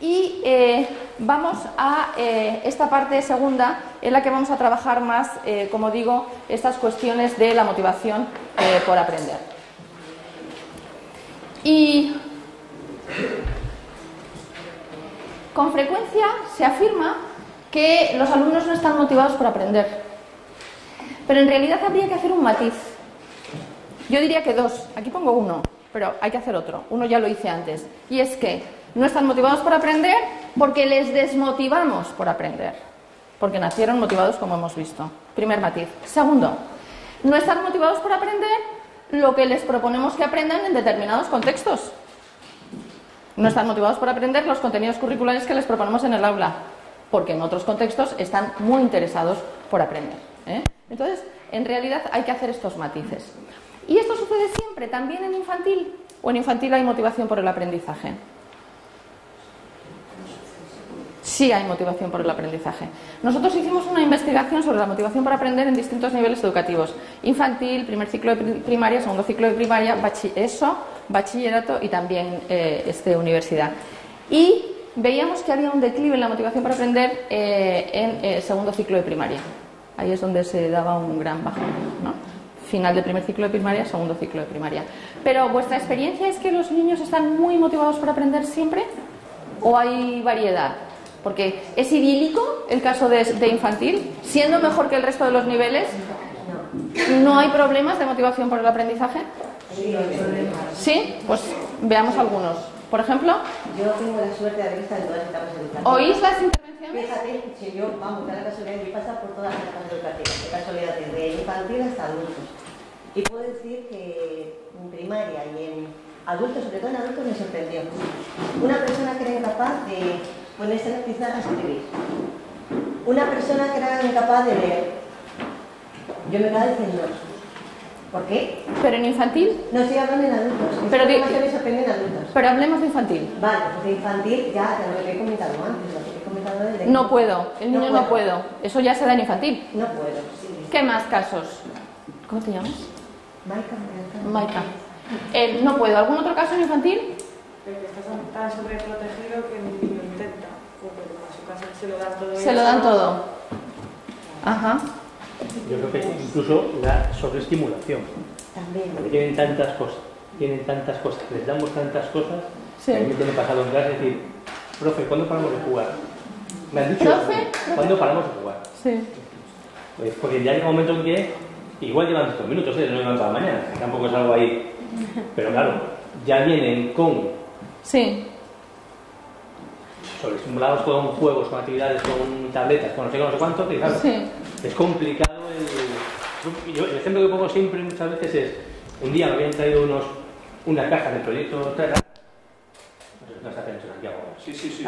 Y vamos a esta parte segunda, en la que vamos a trabajar más, como digo, estas cuestiones de la motivación por aprender. Y con frecuencia se afirma que los alumnos no están motivados por aprender, pero en realidad habría que hacer un matiz. Yo diría que dos, aquí pongo uno, pero hay que hacer otro, uno ya lo hice antes, y es que no están motivados por aprender porque les desmotivamos por aprender, porque nacieron motivados, como hemos visto. Primer matiz. Segundo, no están motivados por aprender lo que les proponemos que aprendan en determinados contextos. No están motivados por aprender los contenidos curriculares que les proponemos en el aula, porque en otros contextos están muy interesados por aprender, ¿eh? Entonces, en realidad hay que hacer estos matices. Y esto sucede siempre, también en infantil, o en infantil hay motivación por el aprendizaje. Sí hay motivación por el aprendizaje. Nosotros hicimos una investigación sobre la motivación para aprender en distintos niveles educativos. Infantil, primer ciclo de primaria, segundo ciclo de primaria, ESO, bachillerato y también universidad. Y veíamos que había un declive en la motivación para aprender en segundo ciclo de primaria. Ahí es donde se daba un gran bajón, ¿no? Final de primer ciclo de primaria, segundo ciclo de primaria. Pero ¿vuestra experiencia es que los niños están muy motivados por aprender siempre? ¿O hay variedad? Porque ¿es idílico el caso de infantil? ¿Siendo mejor que el resto de los niveles? ¿No hay problemas de motivación por el aprendizaje? Sí, hay problemas. ¿Sí? Pues veamos algunos. Por ejemplo... Yo tengo la suerte de haber estado en todas las etapas educativas. ¿Oís las intervenciones? Fíjate, si yo, vamos, da la casualidad que pasa por todas las etapas educativas. De casualidad, desde infantil hasta adultos. Y puedo decir que en primaria y en adultos, sobre todo en adultos, me sorprendió. Una persona que era incapaz de... ponerse las pizarras a escribir. Una persona que era incapaz de leer. Yo me quedaba diciendo, ¿por qué? ¿Pero en infantil? No, estoy hablando en adultos. Pero hablemos de infantil. Vale, pues de infantil ya te lo he comentado antes. Lo que he comentado desde no puedo, el niño no puedo. Eso ya se da en infantil. No puedo, sí. ¿Qué más casos? ¿Cómo te llamas? Maica. No puedo. ¿Algún otro caso en infantil? Pero que estás tan sobreprotegido que... se lo dan todo. Ajá. Yo creo que incluso la sobreestimulación. También. Porque tienen tantas cosas, les damos tantas cosas. Sí. Que a mí me ha pasado en clase decir, profe, ¿cuándo paramos de jugar? Me han dicho, ¿cuándo paramos de jugar? Sí. Pues porque ya hay un momento en que igual llevan 2 minutos, no llevan toda la mañana, tampoco es algo ahí. Pero claro, ya vienen con... Sí. Estimulados con juegos, con actividades, con tabletas, con no sé cuánto, que claro, sí. Es complicado. El ejemplo que pongo siempre muchas veces es, un día me habían traído una caja de proyectos Terra, no está haciendo aquí ahora. Sí.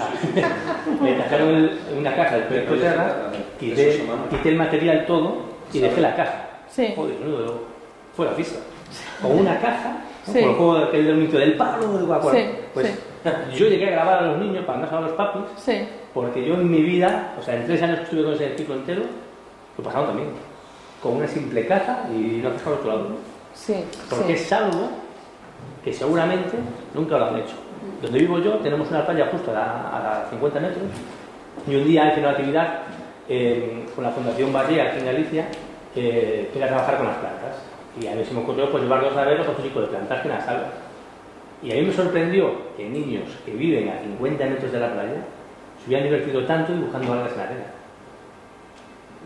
Me trajeron una caja de proyectos Terra, quité el material todo y dejé la caja. Sí. Joder, no, fue la fiesta. Con una caja, ¿no? Sí. Por el juego del mito del palo, de Guacuardo. Pues, sí. Yo llegué a grabar a los niños para no a los papis, sí. Porque yo en mi vida, o sea, en 3 años que estuve con ese ciclo entero, lo pasaron también, con una simple caja y no pasaron a otro lado. Sí, porque sí. Es algo que seguramente nunca lo han hecho. Donde vivo yo tenemos una playa justo a 50 metros y un día hice una actividad con la Fundación Valle aquí en Galicia, que era trabajar con las plantas. Y a mí se me ocurrió pues, llevarlos a ver los otros tipos de plantas que en las salas. Y a mí me sorprendió que niños que viven a 50 metros de la playa se hubieran divertido tanto dibujando algas en la arena.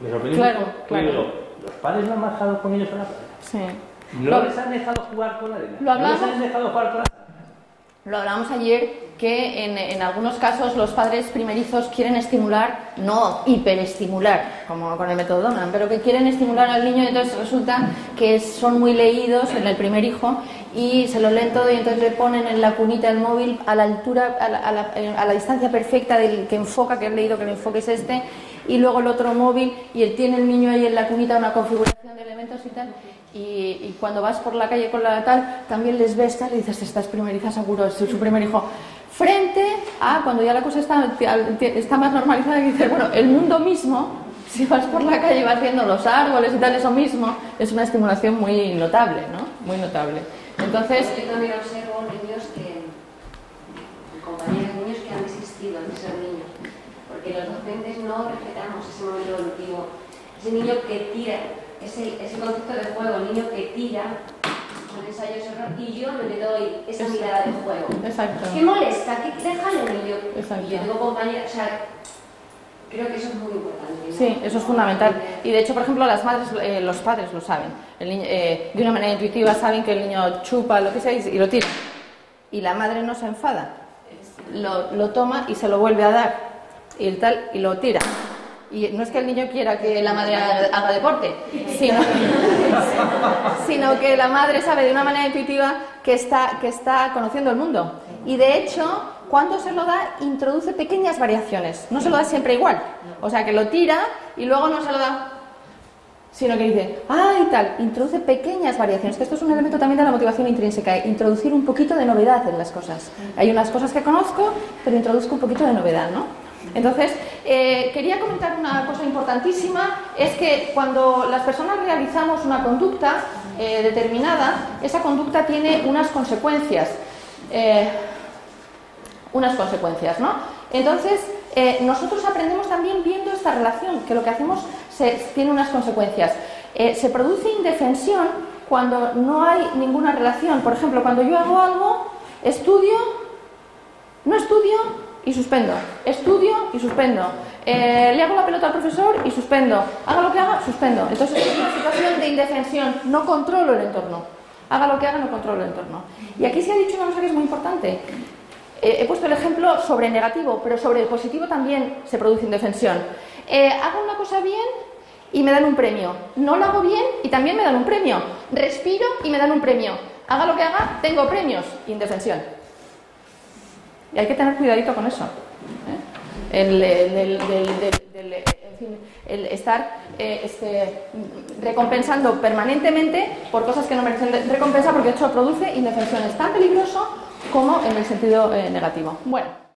Me sorprendió. Claro. Digo, los padres no han bajado con ellos a la playa. Sí. No les han dejado jugar con la arena. No les han dejado jugar con la arena. Lo hablamos ayer, que en algunos casos los padres primerizos quieren estimular, no hiperestimular, como con el método Doman, pero que quieren estimular al niño y entonces resulta que son muy leídos en el primer hijo y se lo leen todo y entonces le ponen en la cunita el móvil a la altura, a la distancia perfecta del que enfoca, que han leído que el enfoque es este, y luego el otro móvil y él tiene el niño ahí en la cunita una configuración de elementos y tal. Y cuando vas por la calle con la tal, también les ves tal y dices, estás primeriza seguro, es su primer hijo. Frente a cuando ya la cosa está más normalizada, que dices, bueno, el mundo mismo, si vas por la calle y vas viendo los árboles y tal, eso mismo, es una estimulación muy notable, ¿no? Muy notable. Entonces... Yo también observo niños que compañeros niños que han desistido de ser niños, porque los docentes no respetamos ese momento evolutivo, ese niño que tira, ese concepto de juego, el niño que tira con ensayo y error, y yo no le doy esa mirada de juego. Exacto. ¿Qué molesta? ¿Qué deja el niño? Exacto. Yo tengo compañeros, o sea, creo que eso es muy importante, ¿no? Sí, eso es fundamental. Y de hecho, por ejemplo, las madres, los padres lo saben. El niño, de una manera intuitiva saben que el niño chupa, lo que sea, y lo tira. Y la madre no se enfada. Lo toma y se lo vuelve a dar. Y el tal, y lo tira. Y no es que el niño quiera que la madre haga deporte, sino que la madre sabe de una manera intuitiva que está conociendo el mundo. Y de hecho, cuando se lo da, introduce pequeñas variaciones. No se lo da siempre igual. O sea, que lo tira y luego no se lo da, sino que dice, ¡ay, tal! Introduce pequeñas variaciones. Que esto es un elemento también de la motivación intrínseca. Introducir un poquito de novedad en las cosas. Hay unas cosas que conozco, pero introduzco un poquito de novedad, ¿no? Entonces, quería comentar una cosa importantísima. Es que cuando las personas realizamos una conducta determinada, esa conducta tiene unas consecuencias. Unas consecuencias, ¿no? Entonces, nosotros aprendemos también viendo esta relación, que lo que hacemos tiene unas consecuencias. Se produce indefensión cuando no hay ninguna relación. Por ejemplo, cuando yo hago algo, estudio, no estudio y suspendo. Estudio y suspendo. Le hago la pelota al profesor y suspendo. Haga lo que haga, suspendo. Entonces, es una situación de indefensión. No controlo el entorno. Haga lo que haga, no controlo el entorno. Y aquí se ha dicho una cosa que es muy importante. He puesto el ejemplo sobre el negativo, pero sobre el positivo también se produce indefensión. Hago una cosa bien y me dan un premio. No la hago bien y también me dan un premio. Respiro y me dan un premio. Haga lo que haga, tengo premios. Indefensión. Y hay que tener cuidadito con eso. El estar recompensando permanentemente por cosas que no merecen recompensa, porque esto produce indefensión. Es tan peligroso como en el sentido negativo. Bueno.